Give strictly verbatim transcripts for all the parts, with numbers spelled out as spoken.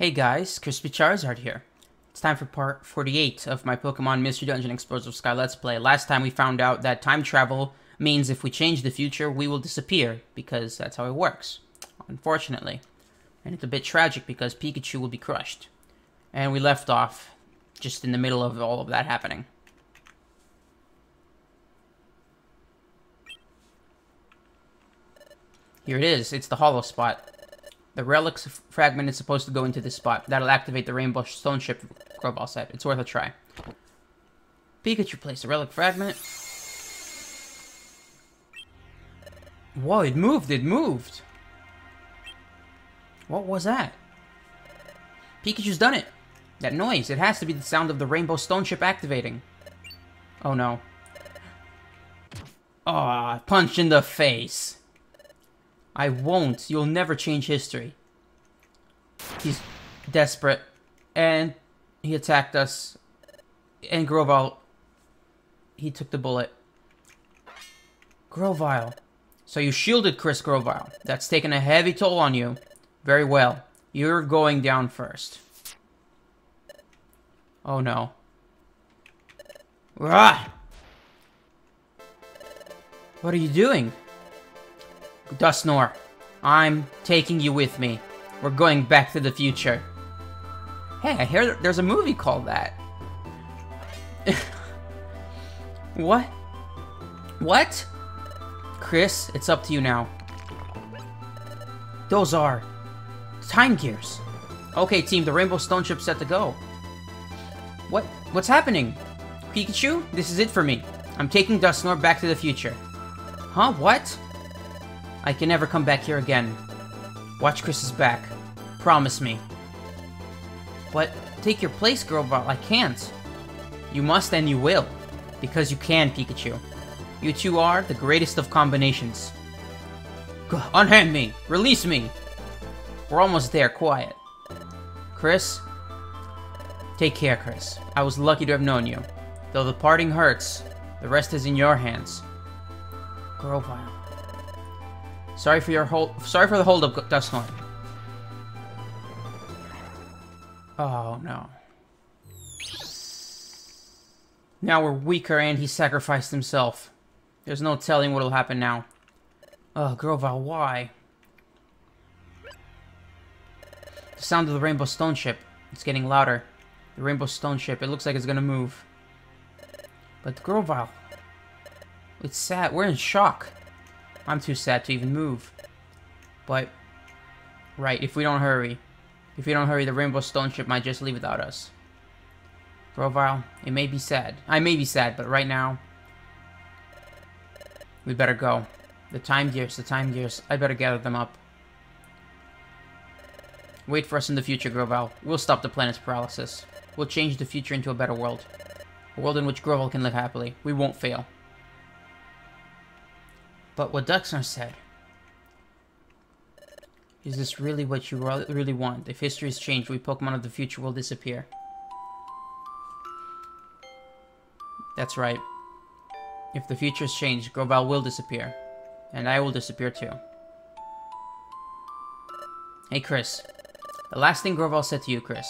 Hey guys, Crispy Charizard here. It's time for part forty-eight of my Pokemon Mystery Dungeon Explorers of Sky Let's Play. Last time we found out that time travel means if we change the future, we will disappear, because that's how it works, unfortunately. And it's a bit tragic because Pikachu will be crushed. And we left off just in the middle of all of that happening. Here it is, it's the Hollow Spot. The Relic Fragment is supposed to go into this spot. That'll activate the Rainbow Stoneship, Grovyle said. It's worth a try. Pikachu placed the Relic Fragment. Whoa, it moved, it moved! What was that? Pikachu's done it! That noise, it has to be the sound of the Rainbow Stoneship activating. Oh no. Aw, oh, punch in the face! I won't. You'll never change history. He's desperate. And he attacked us. And Grovyle... he took the bullet. Grovyle. So you shielded Chris, Grovyle. That's taken a heavy toll on you. Very well. You're going down first. Oh no. Rah! What are you doing? Dusknoir, I'm taking you with me. We're going back to the future. Hey, I hear there's a movie called that. What? What? Chris, it's up to you now. Those are time gears. Okay, team, the Rainbow Stoneship's set to go. What? What's happening? Pikachu, this is it for me. I'm taking Dusknoir back to the future. Huh? What? I can never come back here again. Watch Chris's back. Promise me. But take your place, Grovyle. I can't. You must and you will. Because you can, Pikachu. You two are the greatest of combinations. Go, unhand me! Release me! We're almost there, quiet. Chris? Take care, Chris. I was lucky to have known you. Though the parting hurts, the rest is in your hands. Grovyle. Sorry for your hold. Sorry for the holdup, Dusknoir. Oh no! Now we're weaker, and he sacrificed himself. There's no telling what'll happen now. Oh, Grovyle, why? The sound of the Rainbow Stoneship. It's getting louder. The Rainbow Stoneship. It looks like it's gonna move. But Grovyle, it's sad. We're in shock. I'm too sad to even move. But, right, if we don't hurry, if we don't hurry, the Rainbow Stoneship might just leave without us. Grovyle, it may be sad. I may be sad, but right now, we better go. The time gears, the time gears, I better gather them up. Wait for us in the future, Grovyle. We'll stop the planet's paralysis. We'll change the future into a better world. A world in which Grovyle can live happily. We won't fail. But what Dusknoir said, is this really what you really want? If history is changed, we Pokemon of the future will disappear. That's right. If the future is changed, Grovyle will disappear. And I will disappear too. Hey Chris, the last thing Grovyle said to you, Chris.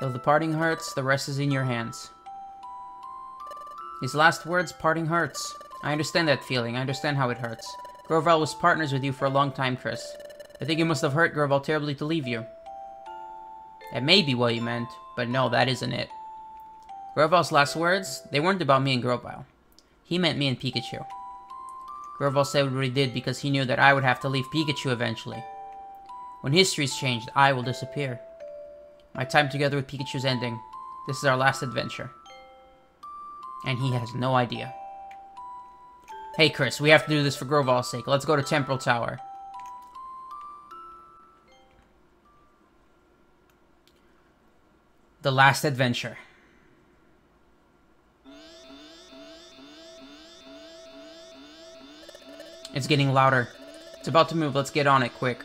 Though the parting hurts, the rest is in your hands. His last words, parting hurts. I understand that feeling. I understand how it hurts. Grovyle was partners with you for a long time, Chris. I think it must have hurt Grovyle terribly to leave you. That may be what you meant, but no, that isn't it. Grovyle's last words, they weren't about me and Grovyle. He meant me and Pikachu. Grovyle said what he did because he knew that I would have to leave Pikachu eventually. When history's changed, I will disappear. My time together with Pikachu's ending. This is our last adventure. And he has no idea. Hey Chris, we have to do this for Grovyle's sake. Let's go to Temporal Tower. The last adventure. It's getting louder. It's about to move. Let's get on it quick.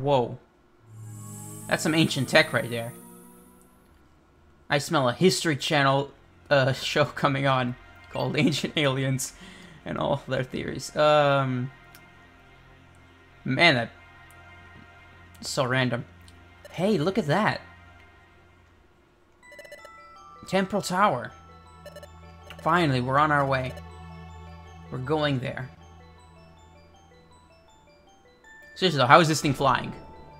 Whoa. That's some ancient tech right there. I smell a History Channel uh, show coming on called Ancient Aliens. and all their theories. Um, man, that so random. Hey, look at that. Temporal Tower. Finally, we're on our way. We're going there. Seriously though, how is this thing flying?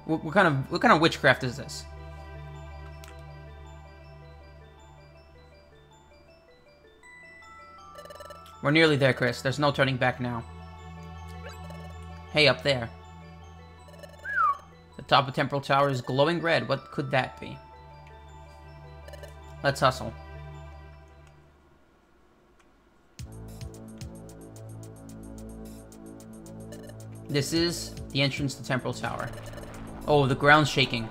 What, what kind of what kind of witchcraft is this? We're nearly there, Chris. There's no turning back now. Hey, up there. The top of Temporal Tower is glowing red. What could that be? Let's hustle. This is the entrance to Temporal Tower. Oh, the ground's shaking.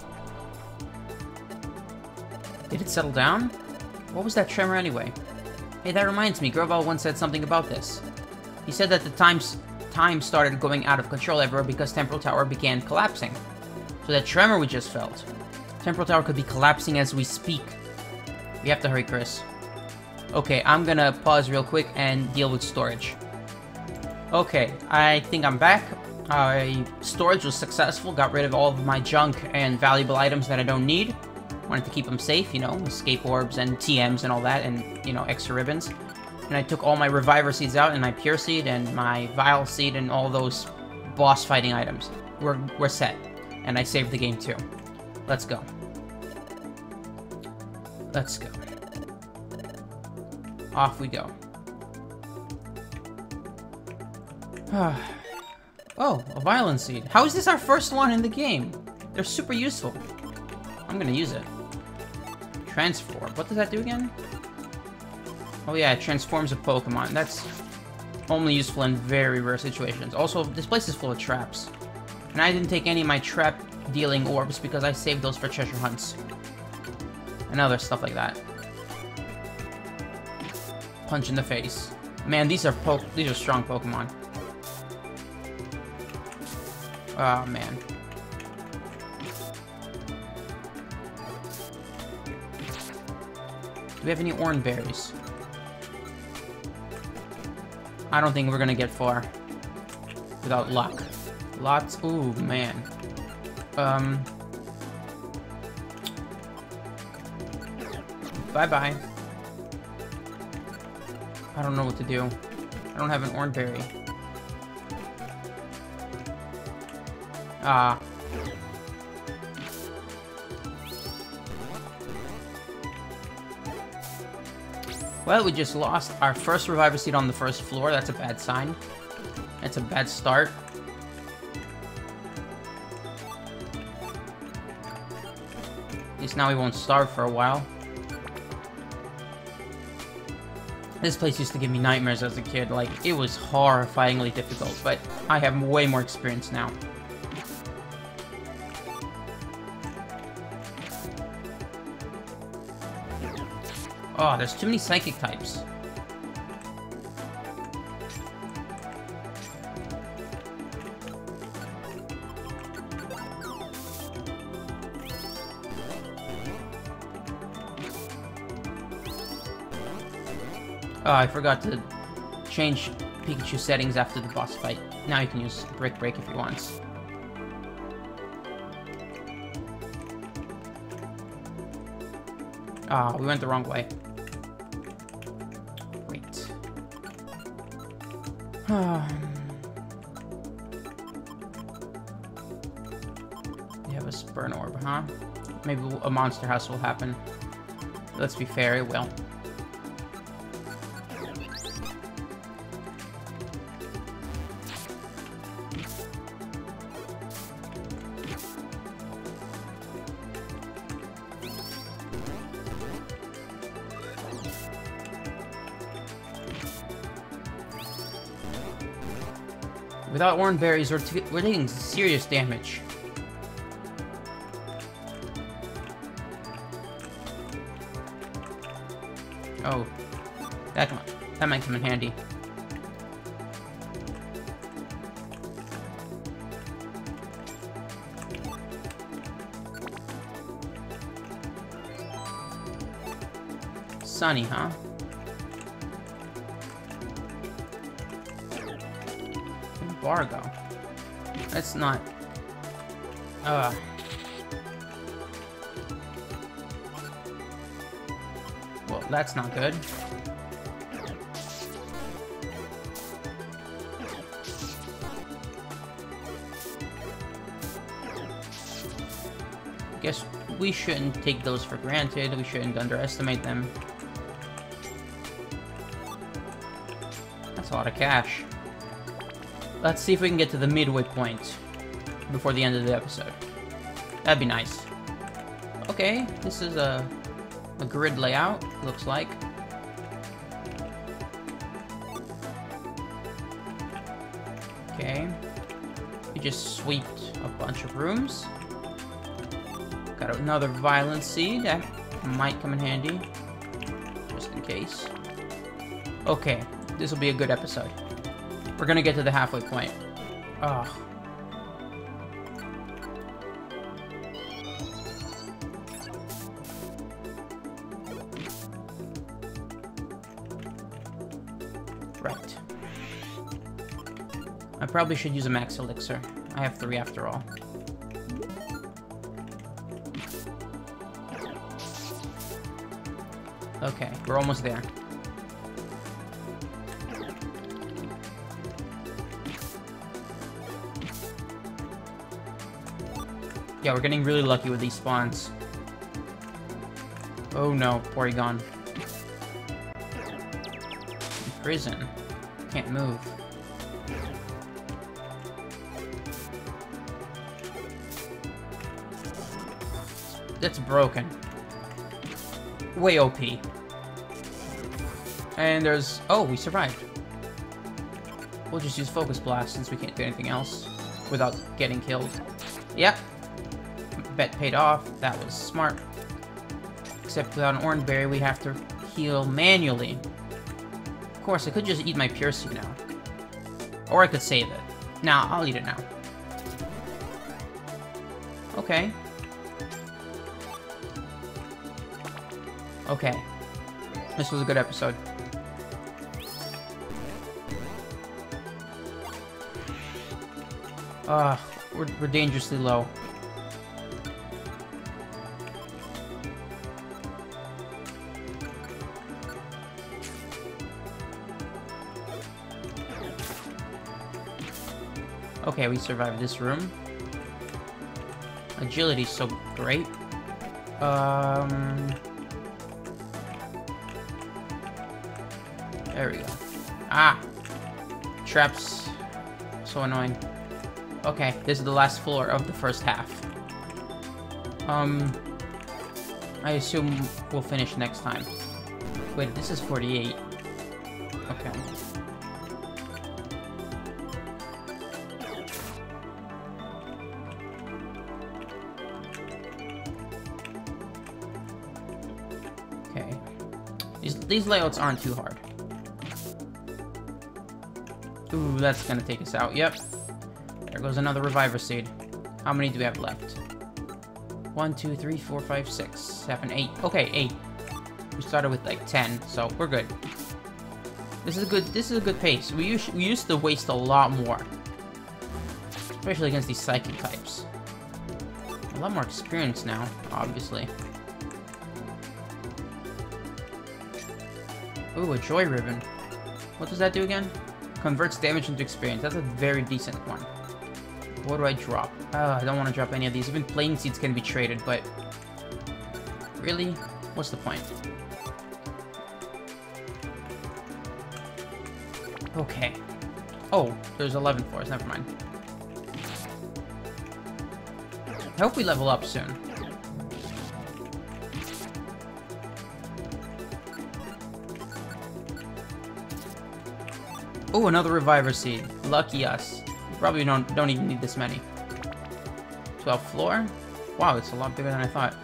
Did it settle down? What was that tremor anyway? Hey, that reminds me, Grovyle once said something about this. He said that the times, time started going out of control everywhere because Temporal Tower began collapsing. So that tremor we just felt. Temporal Tower could be collapsing as we speak. We have to hurry, Chris. Okay, I'm gonna pause real quick and deal with storage. Okay, I think I'm back. Uh, storage was successful, got rid of all of my junk and valuable items that I don't need. Wanted to keep them safe, you know, escape orbs and T Ms and all that, and, you know, extra ribbons. And I took all my Reviver Seeds out, and my Pure Seed, and my Vile Seed, and all those boss fighting items. We're, we're set. And I saved the game, too. Let's go. Let's go. Off we go. Oh, a Violent Seed. How is this our first one in the game? They're super useful. I'm gonna use it. Transform. What does that do again? Oh yeah, it transforms a Pokemon. That's only useful in very rare situations. Also, this place is full of traps. And I didn't take any of my trap dealing orbs because I saved those for treasure hunts. And other stuff like that. Punch in the face. Man, these are po- these are strong Pokemon. Oh man. Do we have any orange berries? I don't think we're gonna get far without luck. Lots. Ooh, man. Um. Bye bye. I don't know what to do. I don't have an orange berry. Ah. Well, we just lost our first Reviver Seed on the first floor. That's a bad sign. That's a bad start. At least now we won't starve for a while. This place used to give me nightmares as a kid. Like, it was horrifyingly difficult, but I have way more experience now. Oh, there's too many psychic types. Oh, I forgot to change Pikachu settings after the boss fight. Now you can use Brick Break if you want. Ah, oh, we went the wrong way. We have a Spurn Orb, huh? Maybe a monster house will happen. Let's be fair, it will. Without orange berries, we're, t we're taking serious damage. Oh, that come that might come in handy. Sunny, huh? bar go? That's not... Uh... Well, that's not good. Guess we shouldn't take those for granted. We shouldn't underestimate them. That's a lot of cash. Let's see if we can get to the midway point before the end of the episode. That'd be nice. Okay, this is a, a grid layout, looks like. Okay. We just sweeped a bunch of rooms. Got another Violent Seed. That might come in handy. Just in case. Okay, this will be a good episode. We're gonna get to the halfway point. Ugh. Right. I probably should use a max elixir. I have three after all. Okay, we're almost there. Yeah, we're getting really lucky with these spawns. Oh no, Porygon. In prison. Can't move. That's broken. Way O P. And there's... Oh, we survived. We'll just use Focus Blast since we can't do anything else without getting killed. Yep. Bet paid off. That was smart. Except without an orange berry, we have to heal manually. Of course, I could just eat my piercing now. Or I could save it. Nah, I'll eat it now. Okay. Okay. This was a good episode. Ugh, we're, we're dangerously low. Okay, we survived this room. Agility's so great. Um... There we go. Ah! Traps. So annoying. Okay, this is the last floor of the first half. Um... I assume we'll finish next time. Wait, this is forty-eight. Okay. These layouts aren't too hard. Ooh, that's gonna take us out. Yep. There goes another Reviver Seed. How many do we have left? One, two, three, four, five, six, seven, eight. Okay, eight. We started with like ten, so we're good. This is a good. This is a good pace. We used we used to waste a lot more, especially against these Psychic types. A lot more experience now, obviously. Ooh, a Joy Ribbon. What does that do again? Converts damage into experience. That's a very decent one. What do I drop? Uh, I don't want to drop any of these. Even Plain Seeds can be traded, but... Really? What's the point? Okay. Oh, there's eleven floors. Never mind. I hope we level up soon. Oh, another Reviver Seed. Lucky us. Probably don't don't even need this many. twelfth floor? Wow, it's a lot bigger than I thought.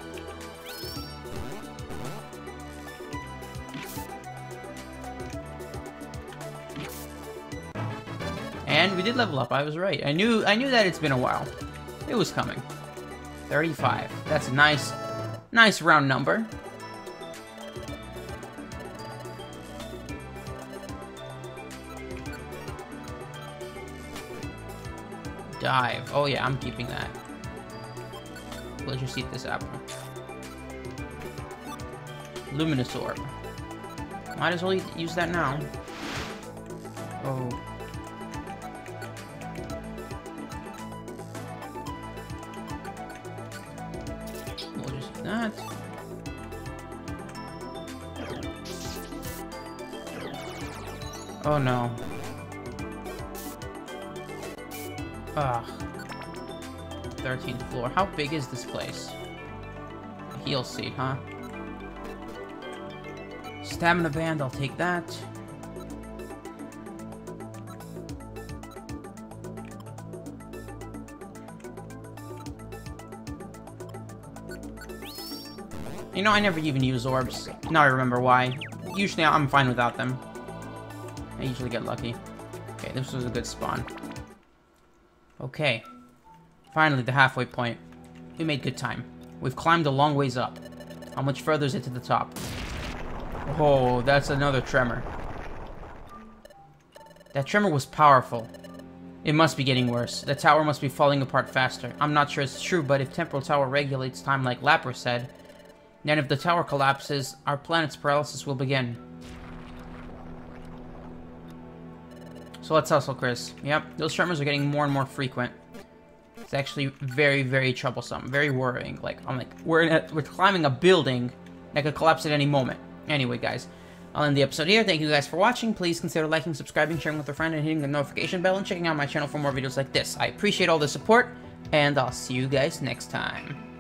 And we did level up. I was right. I knew I knew that it's been a while. It was coming. thirty-five. That's a nice nice round number. dive. Oh yeah, I'm keeping that. We'll just eat this apple. Luminous Orb. Might as well use that now. Oh. We'll just eat that. Oh no. Ugh. thirteenth floor. How big is this place? Heal seat, huh? Stamina band, I'll take that. You know, I never even use orbs. Now I remember why. Usually I'm fine without them. I usually get lucky. Okay, this was a good spawn. Okay. Finally, the halfway point. We made good time. We've climbed a long ways up. How much further is it to the top? Oh, that's another tremor. That tremor was powerful. It must be getting worse. The tower must be falling apart faster. I'm not sure it's true, but if Temporal Tower regulates time like Lapras said, then if the tower collapses, our planet's paralysis will begin. So let's hustle, Chris. Yep, those tremors are getting more and more frequent. It's actually very, very troublesome, very worrying. Like, I'm like, we're in a, we're climbing a building that could collapse at any moment. Anyway, guys, I'll end the episode here. Thank you guys for watching. Please consider liking, subscribing, sharing with a friend, and hitting the notification bell, and checking out my channel for more videos like this. I appreciate all the support, and I'll see you guys next time.